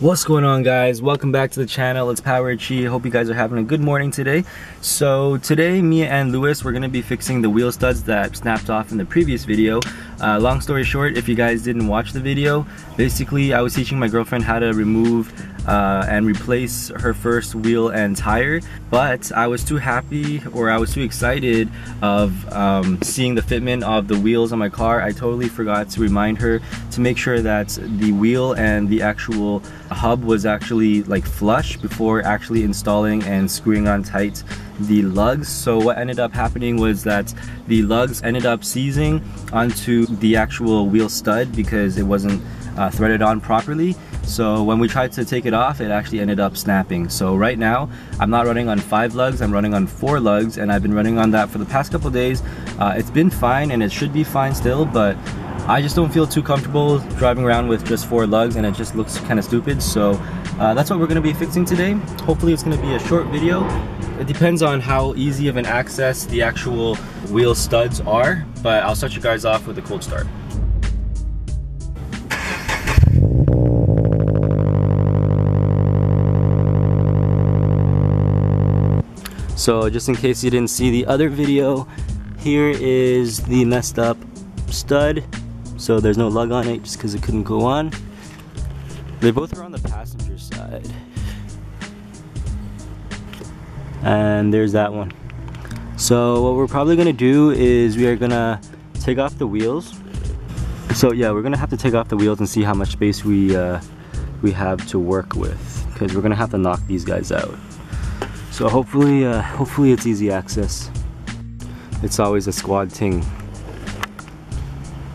What's going on, guys? Welcome back to the channel. It's Power Chi. Hope you guys are having a good morning today. So today, me and Lewis, we're going to be fixing the wheel studs that snapped off in the previous video. Long story short, if you guys didn't watch the video, basically I was teaching my girlfriend how to remove and replace her first wheel and tire, but I was too happy, or I was too excited of seeing the fitment of the wheels on my car. I totally forgot to remind her to make sure that the wheel and the actual hub was actually like flush before actually installing and screwing on tight the lugs. So what ended up happening was that the lugs ended up seizing onto the actual wheel stud because it wasn't threaded on properly. So when we tried to take it off, it actually ended up snapping. So right now, I'm not running on 5 lugs, I'm running on 4 lugs, and I've been running on that for the past couple days. It's been fine, and it should be fine still, but I just don't feel too comfortable driving around with just 4 lugs, and it just looks kind of stupid. So that's what we're going to be fixing today. Hopefully it's going to be a short video. It depends on how easy of an access the actual wheel studs are, but I'll start you guys off with a cold start. So just in case you didn't see the other video, here is the messed up stud. So there's no lug on it just because it couldn't go on. They both are on the passenger side. And there's that one. So what we're probably gonna do is we are gonna take off the wheels. So yeah, we're gonna have to take off the wheels and see how much space we have to work with, because we're gonna have to knock these guys out. So hopefully it's easy access. It's always a squad thing.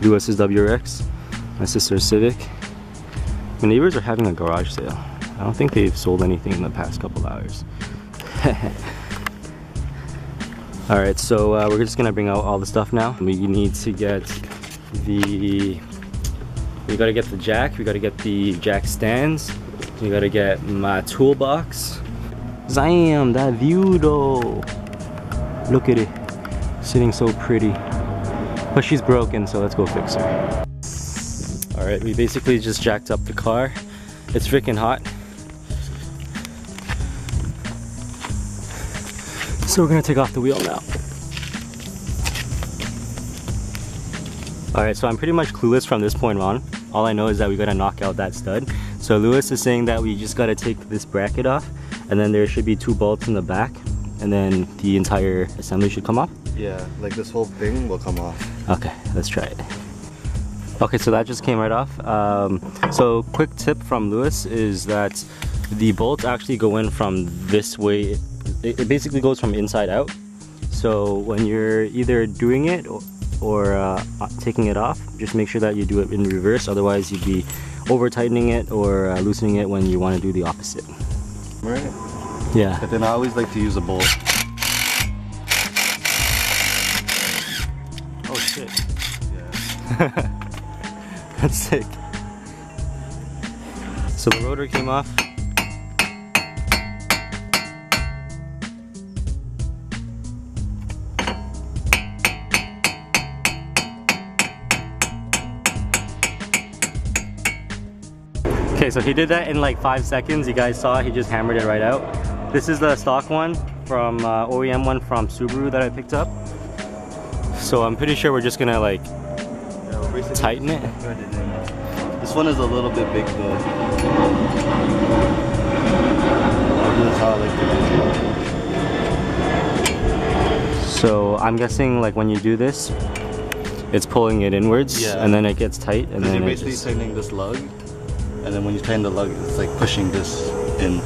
USWRX, my sister's Civic. My neighbors are having a garage sale. I don't think they've sold anything in the past couple hours. Alright, so we're just gonna bring out all the stuff now. We need to get the... we gotta get the jack, we gotta get the jack stands, we gotta get my toolbox. Damn, that view though. Look at it, sitting so pretty. But she's broken, so let's go fix her. Alright, we basically just jacked up the car. It's freaking hot. So we're gonna take off the wheel now. Alright, so I'm pretty much clueless from this point on. All I know is that we gotta knock out that stud. So Lewis is saying that we just gotta take this bracket off, and then there should be 2 bolts in the back, and then the entire assembly should come off? Yeah, like this whole thing will come off. Okay, let's try it. Okay, so that just came right off. So quick tip from Lewis is that the bolts actually go in from this way. It basically goes from inside out. So when you're either doing it or taking it off, just make sure that you do it in reverse, otherwise you'd be over tightening it or loosening it when you want to do the opposite. Right? Yeah. But then I always like to use a bolt. Oh shit. Yeah. That's sick. So the rotor came off. Okay, so he did that in like 5 seconds. You guys saw he just hammered it right out. This is the stock one from OEM one from Subaru that I picked up. So I'm pretty sure we're just gonna like tighten it. This one is a little bit big though. So I'm guessing like when you do this, it's pulling it inwards, yeah, and then it gets tight, and then you're basically tightening this lug. And then when you tighten the lug, it's like pushing this in.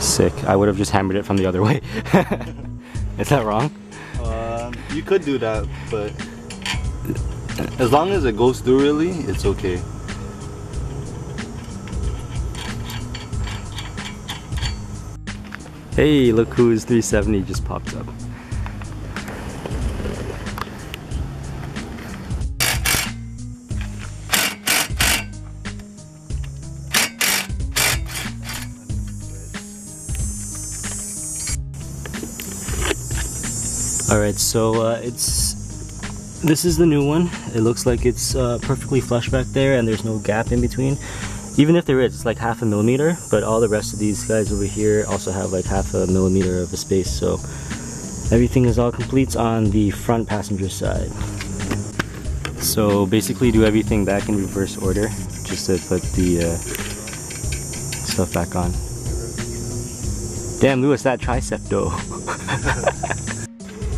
Sick. I would have just hammered it from the other way. Is that wrong? You could do that, but as long as it goes through really, it's okay. Hey, look who's 370 just popped up. Alright, so it's This is the new one. It looks like it's perfectly flush back there and there's no gap in between. Even if there is, it's like half a millimeter, but all the rest of these guys over here also have like half a millimeter of a space, so everything is all complete on the front passenger side. So basically do everything back in reverse order, just to put the stuff back on. Damn, Louis, that tricep though.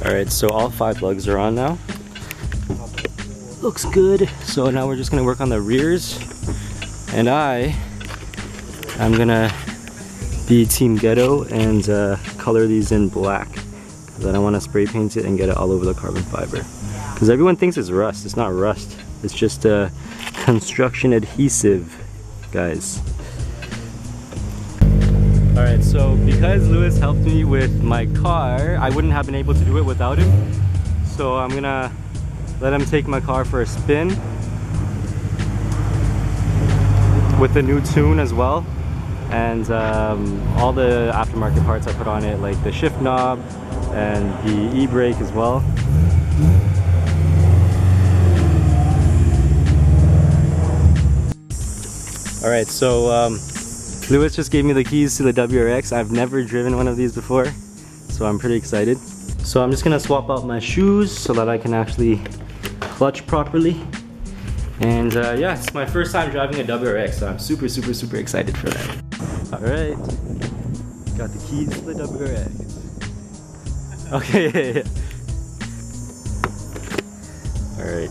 Alright, so all 5 lugs are on now. Looks good. So now we're just gonna work on the rears. And I'm gonna be Team Ghetto and color these in black. Because I don't want to spray paint it and get it all over the carbon fiber. Because everyone thinks it's rust. It's not rust. It's just a construction adhesive, guys. Alright, so because Lewis helped me with my car, I wouldn't have been able to do it without him. So I'm gonna let him take my car for a spin. With the new tune as well, and all the aftermarket parts I put on it, like the shift knob and the e-brake as well. Alright, so Louis just gave me the keys to the WRX. I've never driven one of these before, so I'm pretty excited. So I'm just gonna swap out my shoes so that I can actually clutch properly. And yeah, it's my first time driving a WRX, so I'm super excited for that. Alright, got the keys to the WRX. Okay. Alright.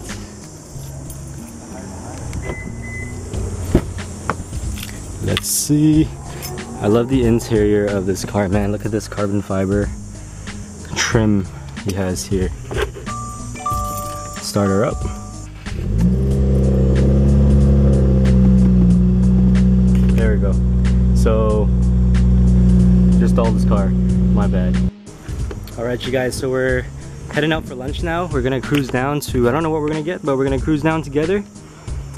Let's see. I love the interior of this car, man. Look at this carbon fiber trim he has here. Start her up. So, just all this car, my bad. Alright you guys, so we're heading out for lunch now. We're gonna cruise down to, I don't know what we're gonna get, but we're gonna cruise down together.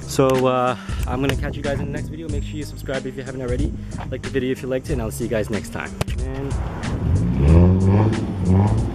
So I'm gonna catch you guys in the next video. Make sure you subscribe if you haven't already. Like the video if you liked it, and I'll see you guys next time. And